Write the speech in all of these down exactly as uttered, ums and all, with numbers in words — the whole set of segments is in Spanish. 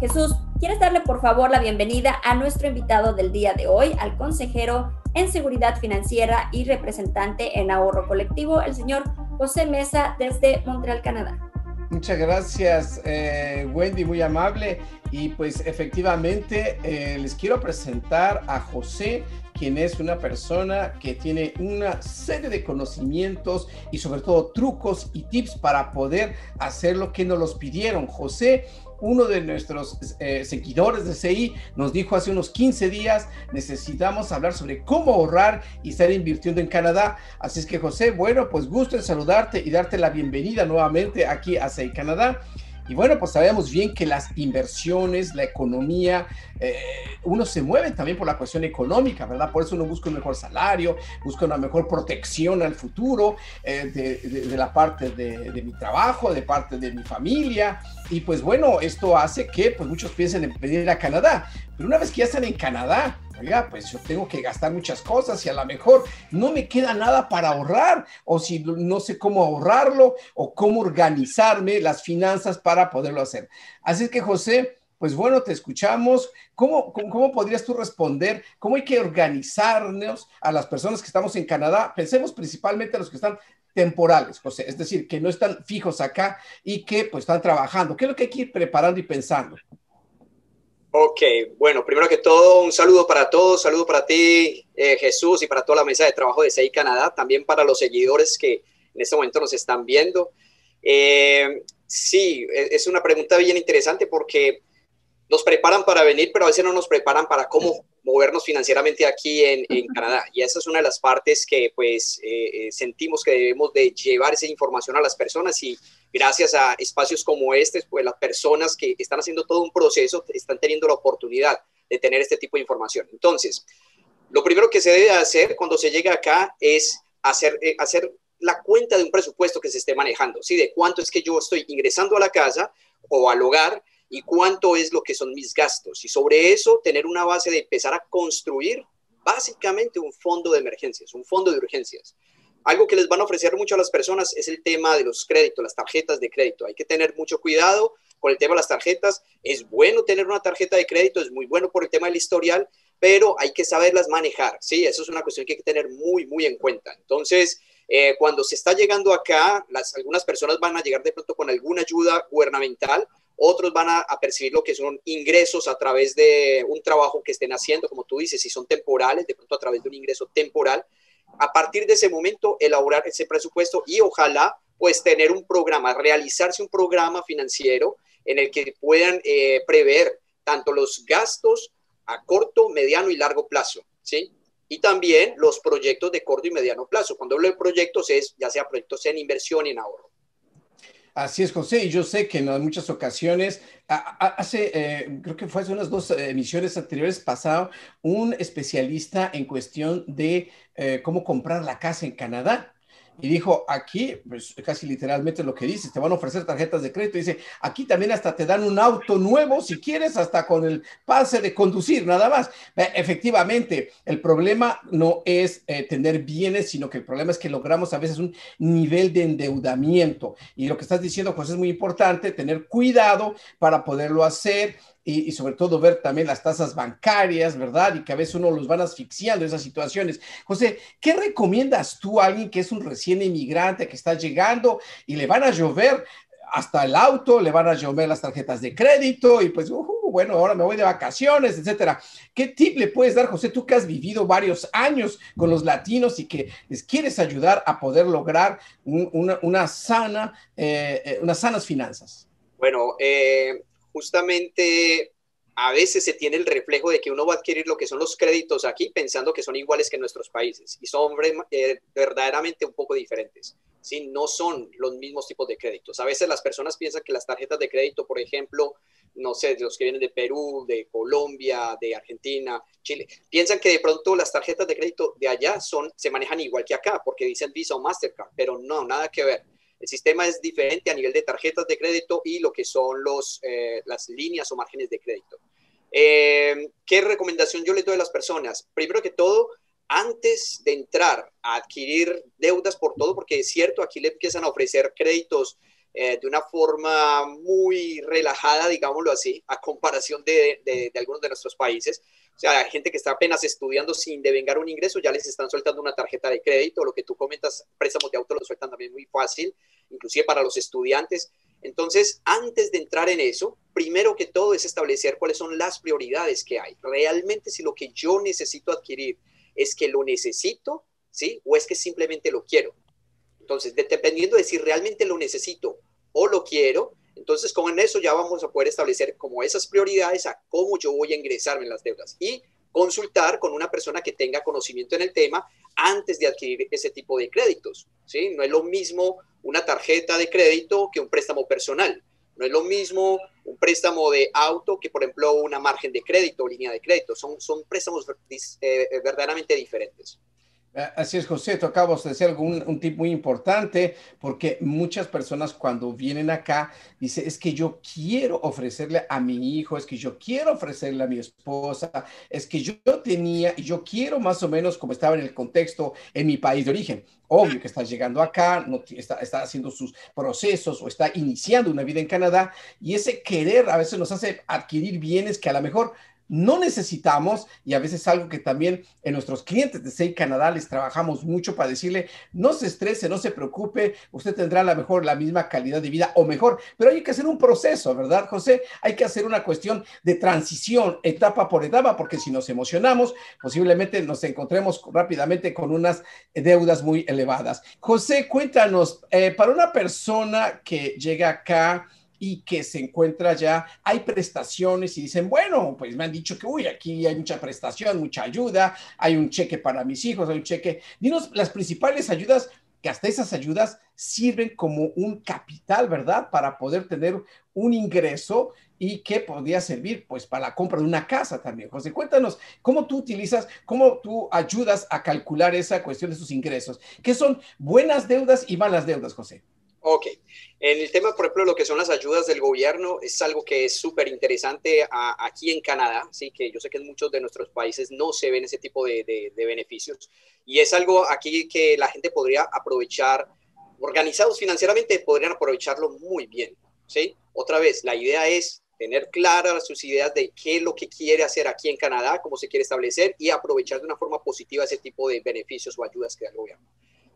Jesús, ¿quieres darle por favor la bienvenida a nuestro invitado del día de hoy, al consejero en seguridad financiera y representante en ahorro colectivo, el señor José Mesa desde Montreal, Canadá? Muchas gracias, eh, Wendy, muy amable. Y pues efectivamente eh, les quiero presentar a José, quien es una persona que tiene una serie de conocimientos y sobre todo trucos y tips para poder hacer lo que nos los pidieron. José, uno de nuestros eh, seguidores de C I, nos dijo hace unos quince días, necesitamos hablar sobre cómo ahorrar y estar invirtiendo en Canadá. Así es que, José, bueno, pues gusto en saludarte y darte la bienvenida nuevamente aquí a C I Canadá. Y bueno, pues sabemos bien que las inversiones, la economía, eh, uno se mueve también por la cuestión económica, ¿verdad? Por eso uno busca un mejor salario, busca una mejor protección al futuro eh, de, de, de la parte de, de mi trabajo, de parte de mi familia. Y pues bueno, esto hace que pues muchos piensen en venir a Canadá. Pero una vez que ya están en Canadá, oiga, pues yo tengo que gastar muchas cosas y a lo mejor no me queda nada para ahorrar, o si no sé cómo ahorrarlo o cómo organizarme las finanzas para poderlo hacer. Así es que, José, pues bueno, te escuchamos. ¿Cómo, cómo, cómo podrías tú responder? ¿Cómo hay que organizarnos a las personas que estamos en Canadá? Pensemos principalmente a los que están temporales, José, es decir, que no están fijos acá y que pues están trabajando. ¿Qué es lo que hay que ir preparando y pensando? Ok, bueno, primero que todo, un saludo para todos, saludo para ti, eh, Jesús, y para toda la mesa de trabajo de C I Canadá, también para los seguidores que en este momento nos están viendo. Eh, sí, es una pregunta bien interesante porque nos preparan para venir, pero a veces no nos preparan para cómo movernos financieramente aquí en, en Canadá. Y esa es una de las partes que pues eh, sentimos que debemos de llevar esa información a las personas, y gracias a espacios como este, pues las personas que están haciendo todo un proceso están teniendo la oportunidad de tener este tipo de información. Entonces, lo primero que se debe hacer cuando se llega acá es hacer, eh, hacer la cuenta de un presupuesto que se esté manejando, ¿sí? De cuánto es que yo estoy ingresando a la casa o al hogar, y cuánto es lo que son mis gastos. Y sobre eso, tener una base de empezar a construir básicamente un fondo de emergencias, un fondo de urgencias. Algo que les van a ofrecer mucho a las personas es el tema de los créditos, las tarjetas de crédito. Hay que tener mucho cuidado con el tema de las tarjetas. Es bueno tener una tarjeta de crédito, es muy bueno por el tema del historial, pero hay que saberlas manejar, ¿sí? Eso es una cuestión que hay que tener muy, muy en cuenta. Entonces, eh, cuando se está llegando acá, las, algunas personas van a llegar de pronto con alguna ayuda gubernamental. Otros van a, a percibir lo que son ingresos a través de un trabajo que estén haciendo, como tú dices, si son temporales, de pronto a través de un ingreso temporal. A partir de ese momento, elaborar ese presupuesto y ojalá pues tener un programa, realizarse un programa financiero en el que puedan eh, prever tanto los gastos a corto, mediano y largo plazo, ¿sí? Y también los proyectos de corto y mediano plazo. Cuando hablo de proyectos es ya sea proyectos en inversión y en ahorro. Así es, José, y yo sé que en muchas ocasiones, hace, eh, creo que fue hace unas dos emisiones anteriores pasado, un especialista en cuestión de eh, cómo comprar la casa en Canadá. Y dijo, aquí, pues casi literalmente lo que dices, te van a ofrecer tarjetas de crédito. Dice, aquí también hasta te dan un auto nuevo, si quieres, hasta con el pase de conducir, nada más. Efectivamente, el problema no es eh, tener bienes, sino que el problema es que logramos a veces un nivel de endeudamiento. Y lo que estás diciendo, José, es muy importante, tener cuidado para poderlo hacer. Y, y sobre todo ver también las tasas bancarias, ¿verdad? Y que a veces uno los van asfixiando esas situaciones. José, ¿qué recomiendas tú a alguien que es un recién inmigrante, que está llegando y le van a llover hasta el auto, le van a llover las tarjetas de crédito y pues, uh, bueno, ahora me voy de vacaciones, etcétera? ¿Qué tip le puedes dar, José, tú que has vivido varios años con los latinos y que les quieres ayudar a poder lograr un, una, una sana, eh, unas sanas finanzas? Bueno, eh... justamente a veces se tiene el reflejo de que uno va a adquirir lo que son los créditos aquí pensando que son iguales que en nuestros países y son eh, verdaderamente un poco diferentes, ¿sí? No son los mismos tipos de créditos. A veces las personas piensan que las tarjetas de crédito, por ejemplo, no sé, los que vienen de Perú, de Colombia, de Argentina, Chile, piensan que de pronto las tarjetas de crédito de allá son, se manejan igual que acá porque dicen Visa o Mastercard, pero no, nada que ver. El sistema es diferente a nivel de tarjetas de crédito y lo que son los, eh, las líneas o márgenes de crédito. Eh, ¿Qué recomendación yo les doy a las personas? Primero que todo, antes de entrar a adquirir deudas por todo, porque es cierto, aquí le empiezan a ofrecer créditos eh, de una forma muy relajada, digámoslo así, a comparación de, de, de algunos de nuestros países. O sea, hay gente que está apenas estudiando sin devengar un ingreso, ya les están soltando una tarjeta de crédito, lo que tú comentas, préstamos de auto lo sueltan también muy fácil, inclusive para los estudiantes. Entonces, antes de entrar en eso, primero que todo es establecer cuáles son las prioridades que hay. Realmente, si lo que yo necesito adquirir es que lo necesito, ¿sí? O es que simplemente lo quiero. Entonces, de, dependiendo de si realmente lo necesito o lo quiero, entonces con eso ya vamos a poder establecer como esas prioridades a cómo yo voy a ingresarme en las deudas y consultar con una persona que tenga conocimiento en el tema antes de adquirir ese tipo de créditos, ¿sí? No es lo mismo una tarjeta de crédito que un préstamo personal. No es lo mismo un préstamo de auto que, por ejemplo, una margen de crédito o línea de crédito. Son, son préstamos eh, verdaderamente diferentes. Así es, José, tú acabas de decir un, un tip muy importante, porque muchas personas cuando vienen acá dicen, es que yo quiero ofrecerle a mi hijo, es que yo quiero ofrecerle a mi esposa, es que yo tenía, yo quiero más o menos como estaba en el contexto en mi país de origen. Obvio que está llegando acá, no, está, está haciendo sus procesos o está iniciando una vida en Canadá, y ese querer a veces nos hace adquirir bienes que a lo mejor no necesitamos, y a veces algo que también en nuestros clientes de C I Canadá les trabajamos mucho para decirle, no se estrese, no se preocupe, usted tendrá a lo mejor la misma calidad de vida o mejor, pero hay que hacer un proceso, ¿verdad, José? Hay que hacer una cuestión de transición, etapa por etapa, porque si nos emocionamos, posiblemente nos encontremos rápidamente con unas deudas muy elevadas. José, cuéntanos, eh, para una persona que llega acá y que se encuentra ya, hay prestaciones y dicen, bueno, pues me han dicho que, uy, aquí hay mucha prestación, mucha ayuda, hay un cheque para mis hijos, hay un cheque. Dinos las principales ayudas, que hasta esas ayudas sirven como un capital, ¿verdad? Para poder tener un ingreso y que podría servir, pues, para la compra de una casa también. José, cuéntanos, ¿cómo tú utilizas, cómo tú ayudas a calcular esa cuestión de sus ingresos? ¿Qué son buenas deudas y malas deudas, José? Ok. En el tema, por ejemplo, lo que son las ayudas del gobierno es algo que es súper interesante aquí en Canadá, sí, que yo sé que en muchos de nuestros países no se ven ese tipo de, de, de beneficios, y es algo aquí que la gente podría aprovechar, organizados financieramente, podrían aprovecharlo muy bien, ¿sí? Otra vez, la idea es tener claras sus ideas de qué es lo que quiere hacer aquí en Canadá, cómo se quiere establecer y aprovechar de una forma positiva ese tipo de beneficios o ayudas que da el gobierno.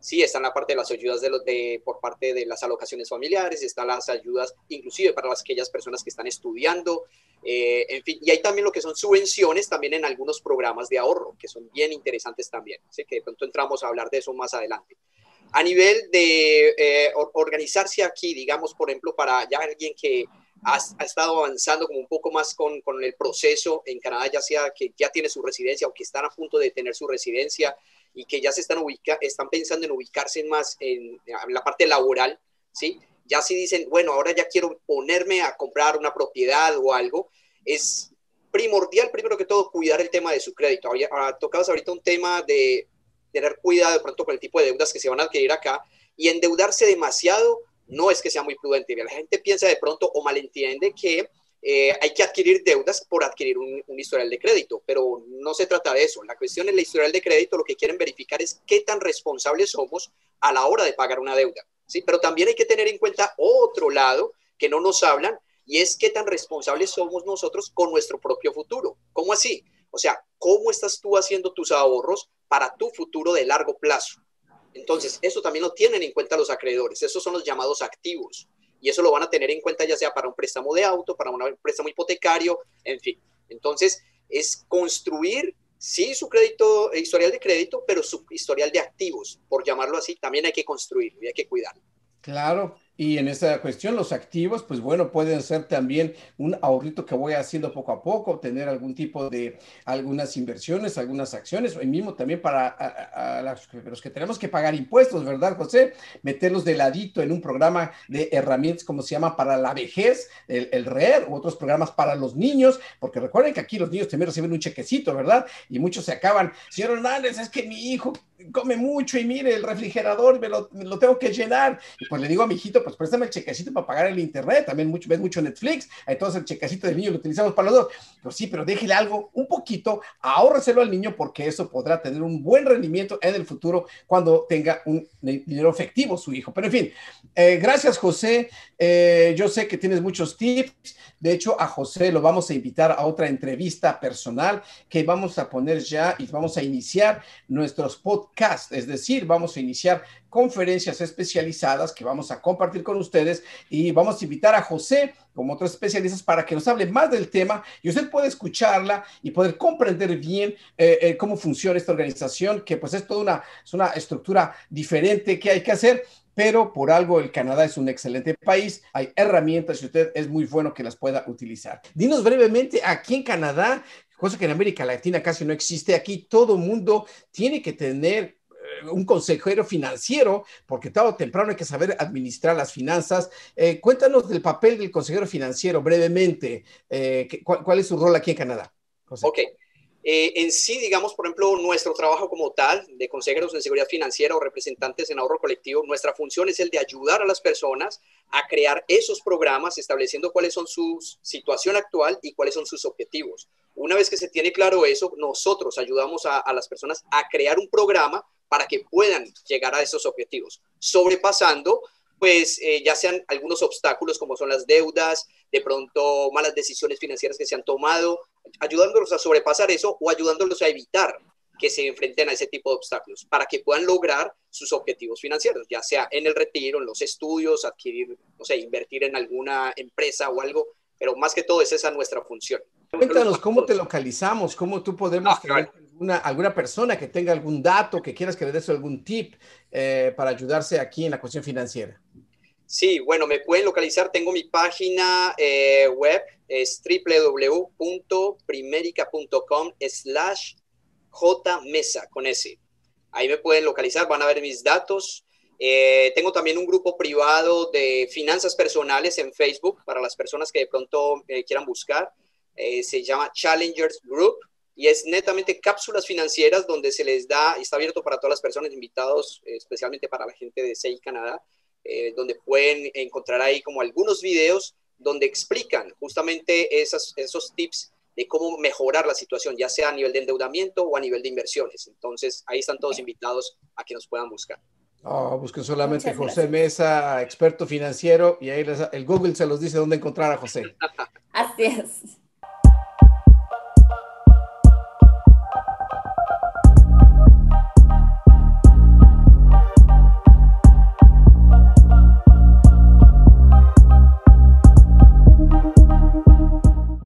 Sí, están la parte de las ayudas de los de, por parte de las alocaciones familiares, están las ayudas inclusive para las, aquellas personas que están estudiando, eh, en fin, y hay también lo que son subvenciones también en algunos programas de ahorro, que son bien interesantes también, ¿sí? Que de pronto entramos a hablar de eso más adelante. A nivel de eh, organizarse aquí, digamos, por ejemplo, para ya alguien que ha, ha estado avanzando como un poco más con, con el proceso en Canadá, ya sea que ya tiene su residencia o que están a punto de tener su residencia, y que ya se están, ubica, están pensando en ubicarse más en, en la parte laboral, ¿sí? Ya si dicen, bueno, ahora ya quiero ponerme a comprar una propiedad o algo, es primordial, primero que todo, cuidar el tema de su crédito. Tocabas ahorita un tema de tener cuidado de pronto con el tipo de deudas que se van a adquirir acá, y endeudarse demasiado no es que sea muy prudente. La gente piensa de pronto o malentiende que Eh, hay que adquirir deudas por adquirir un, un historial de crédito, pero no se trata de eso. La cuestión es el historial de crédito, lo que quieren verificar es qué tan responsables somos a la hora de pagar una deuda, ¿sí? Pero también hay que tener en cuenta otro lado que no nos hablan, y es qué tan responsables somos nosotros con nuestro propio futuro. ¿Cómo así? O sea, ¿cómo estás tú haciendo tus ahorros para tu futuro de largo plazo? Entonces, eso también lo tienen en cuenta los acreedores. Esos son los llamados activos. Y eso lo van a tener en cuenta ya sea para un préstamo de auto, para un préstamo hipotecario, en fin. Entonces, es construir, sí, su crédito, historial de crédito, pero su historial de activos, por llamarlo así, también hay que construirlo y hay que cuidarlo. Claro. Y en esta cuestión, los activos, pues bueno, pueden ser también un ahorrito que voy haciendo poco a poco, tener algún tipo de, algunas inversiones, algunas acciones, o mismo también para a, a los que tenemos que pagar impuestos, ¿verdad, José? Meterlos de ladito en un programa de herramientas, como se llama, para la vejez, el, el REER, u otros programas para los niños, porque recuerden que aquí los niños también reciben un chequecito, ¿verdad? Y muchos se acaban, señor Hernández, es que mi hijo come mucho y mire, el refrigerador me lo, me lo tengo que llenar. Y pues le digo a mi hijito, chiquito, pues préstame el chequecito para pagar el internet, también mucho, ves mucho Netflix, entonces el chequecito del niño lo utilizamos para los dos. Pues sí, pero déjele algo, un poquito, ahórreselo al niño porque eso podrá tener un buen rendimiento en el futuro cuando tenga un dinero efectivo su hijo. Pero en fin, eh, gracias José, eh, yo sé que tienes muchos tips, de hecho a José lo vamos a invitar a otra entrevista personal que vamos a poner ya y vamos a iniciar nuestros podcasts, es decir, vamos a iniciar conferencias especializadas que vamos a compartir con ustedes y vamos a invitar a José como otros especialistas para que nos hable más del tema y usted puede escucharla y poder comprender bien eh, eh, cómo funciona esta organización, que pues es toda una, es una estructura diferente que hay que hacer. Pero por algo el Canadá es un excelente país, hay herramientas y usted es muy bueno que las pueda utilizar. Dinos brevemente, aquí en Canadá, cosa que en América Latina casi no existe, aquí todo mundo tiene que tener un consejero financiero, porque tarde o temprano hay que saber administrar las finanzas. Eh, cuéntanos del papel del consejero financiero brevemente, eh, cuál, cuál es su rol aquí en Canadá, José. Ok. Eh, en sí, digamos, por ejemplo, nuestro trabajo como tal de consejeros en seguridad financiera o representantes en ahorro colectivo, nuestra función es el de ayudar a las personas a crear esos programas, estableciendo cuáles son su situación actual y cuáles son sus objetivos. Una vez que se tiene claro eso, nosotros ayudamos a, a las personas a crear un programa para que puedan llegar a esos objetivos, sobrepasando pues eh, ya sean algunos obstáculos como son las deudas, de pronto malas decisiones financieras que se han tomado, ayudándolos a sobrepasar eso o ayudándolos a evitar que se enfrenten a ese tipo de obstáculos para que puedan lograr sus objetivos financieros, ya sea en el retiro, en los estudios, adquirir, no sé, invertir en alguna empresa o algo, pero más que todo es esa nuestra función. Cuéntanos cómo te localizamos, cómo tú podemos ah, traer claro. alguna, alguna persona que tenga algún dato, que quieras que le des algún tip eh, para ayudarse aquí en la cuestión financiera. Sí, bueno, me pueden localizar. Tengo mi página eh, web, es doble u doble u doble u punto primerica punto com slash jmesa, con ese. Ahí me pueden localizar, van a ver mis datos. Eh, tengo también un grupo privado de finanzas personales en Facebook para las personas que de pronto eh, quieran buscar. Eh, se llama Challengers Group y es netamente cápsulas financieras donde se les da, está abierto para todas las personas, invitados, eh, especialmente para la gente de C I Canadá. Eh, donde pueden encontrar ahí como algunos videos donde explican justamente esas, esos tips de cómo mejorar la situación, ya sea a nivel de endeudamiento o a nivel de inversiones. Entonces, ahí están todos invitados a que nos puedan buscar. Oh, busquen solamente José Mesa, experto financiero, y ahí les, el Google se los dice dónde encontrar a José. Así es.